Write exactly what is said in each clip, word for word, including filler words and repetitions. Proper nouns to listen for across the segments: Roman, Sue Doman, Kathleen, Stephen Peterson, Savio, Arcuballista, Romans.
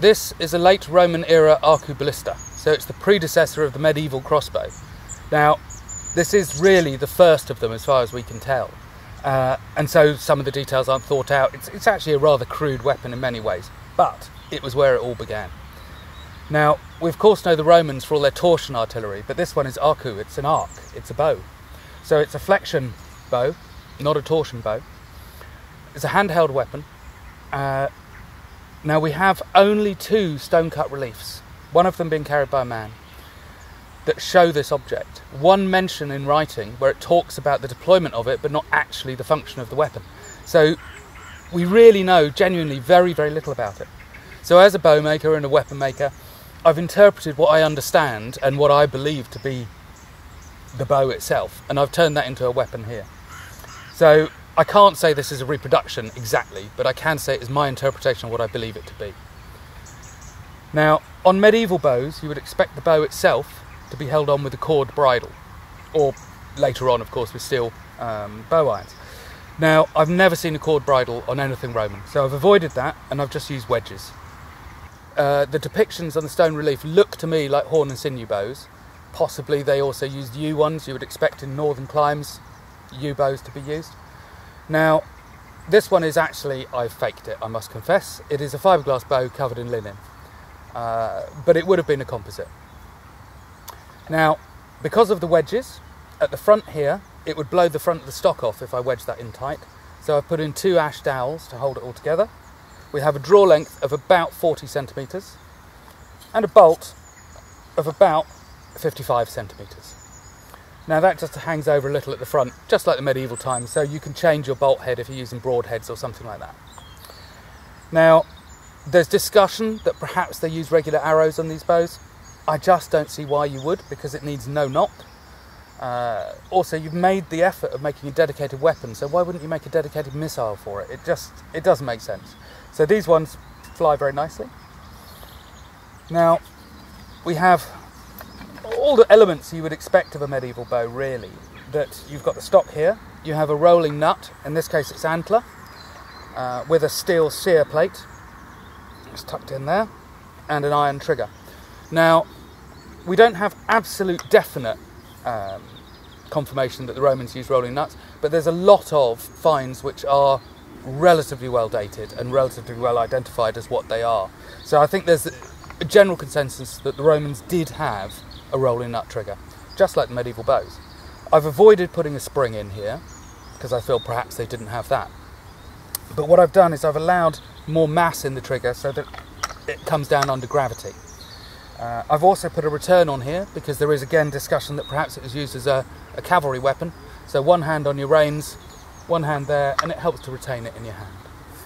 This is a late Roman era arcuballista, so it's the predecessor of the medieval crossbow. Now, this is really the first of them as far as we can tell, uh, and so some of the details aren't thought out. It's, it's actually a rather crude weapon in many ways, but it was where it all began. Now, we of course know the Romans for all their torsion artillery, but this one is arcu, it's an arc, it's a bow. So it's a flexion bow, not a torsion bow. It's a handheld weapon. Uh, now we have only two stone-cut reliefs, one of them being carried by a man, that show this object. One mention in writing where it talks about the deployment of it, but not actually the function of the weapon. So we really know genuinely very, very little about it. So as a bow maker and a weapon maker, I've interpreted what I understand and what I believe to be the bow itself, and I've turned that into a weapon here. So I can't say this is a reproduction exactly, but I can say it is my interpretation of what I believe it to be. Now, on medieval bows, you would expect the bow itself to be held on with a cord bridle, or later on, of course, with steel um, bow irons. Now, I've never seen a cord bridle on anything Roman, so I've avoided that, and I've just used wedges. Uh, the depictions on the stone relief look to me like horn and sinew bows. Possibly they also used yew ones. You would expect in northern climes yew bows to be used. Now, this one is actually, I faked it, I must confess. It is a fiberglass bow covered in linen, uh, but it would have been a composite. Now, because of the wedges, at the front here, it would blow the front of the stock off if I wedged that in tight. So I've put in two ash dowels to hold it all together. We have a draw length of about forty centimetres and a bolt of about fifty-five centimetres. Now that just hangs over a little at the front, just like the medieval times, so you can change your bolt head if you're using broadheads or something like that. Now, there's discussion that perhaps they use regular arrows on these bows. I just don't see why you would, because it needs no knot. Uh, also, you've made the effort of making a dedicated weapon, so why wouldn't you make a dedicated missile for it? It just, it doesn't make sense. So these ones fly very nicely. Now, we have all the elements you would expect of a medieval bow, really. That you've got the stock here, you have a rolling nut, in this case it's antler, uh, with a steel sear plate, it's tucked in there, and an iron trigger. Now, we don't have absolute definite um, confirmation that the Romans used rolling nuts, but there's a lot of finds which are relatively well dated and relatively well identified as what they are. So I think there's a general consensus that the Romans did have a rolling nut trigger, just like the medieval bows. I've avoided putting a spring in here because I feel perhaps they didn't have that. But what I've done is I've allowed more mass in the trigger so that it comes down under gravity. Uh, I've also put a return on here because there is again discussion that perhaps it was used as a, a cavalry weapon. So one hand on your reins, one hand there, and it helps to retain it in your hand.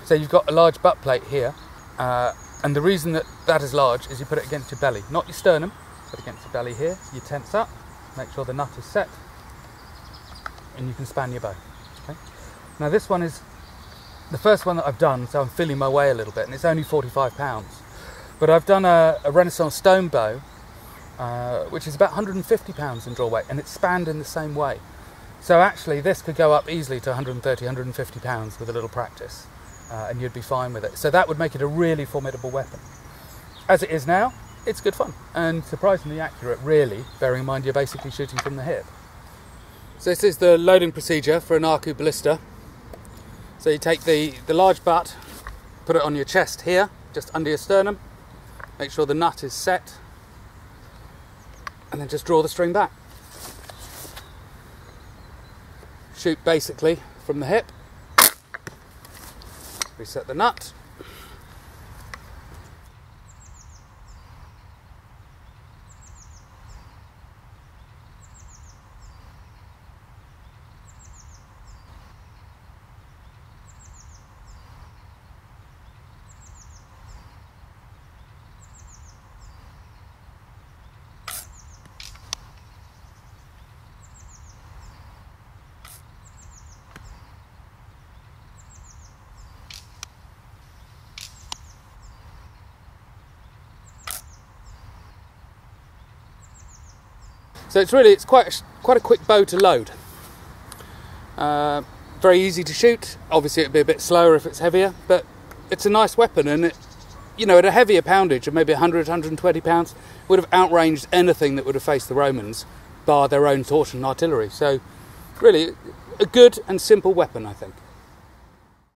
So you've got a large butt plate here, uh, and the reason that that is large is you put it against your belly, not your sternum. Put against the belly here, you tense up, make sure the nut is set, and you can span your bow. Okay? Now this one is the first one that I've done, so I'm feeling my way a little bit, and it's only forty-five pounds. But I've done a, a Renaissance stone bow, uh, which is about one hundred and fifty pounds in draw weight, and it's spanned in the same way. So actually this could go up easily to one hundred and thirty, one hundred and fifty pounds with a little practice, uh, and you'd be fine with it. So that would make it a really formidable weapon. As it is now, it's good fun and surprisingly accurate, really, bearing in mind you're basically shooting from the hip. So this is the loading procedure for an arcuballista. So you take the, the large butt, put it on your chest here, just under your sternum, make sure the nut is set, and then just draw the string back. Shoot basically from the hip, reset the nut, so it's really, it's quite a, quite a quick bow to load. Uh, very easy to shoot. Obviously it'd be a bit slower if it's heavier, but it's a nice weapon and it, you know, at a heavier poundage of maybe one hundred, one hundred twenty pounds, would have outranged anything that would have faced the Romans, bar their own torch and artillery. So really, a good and simple weapon, I think.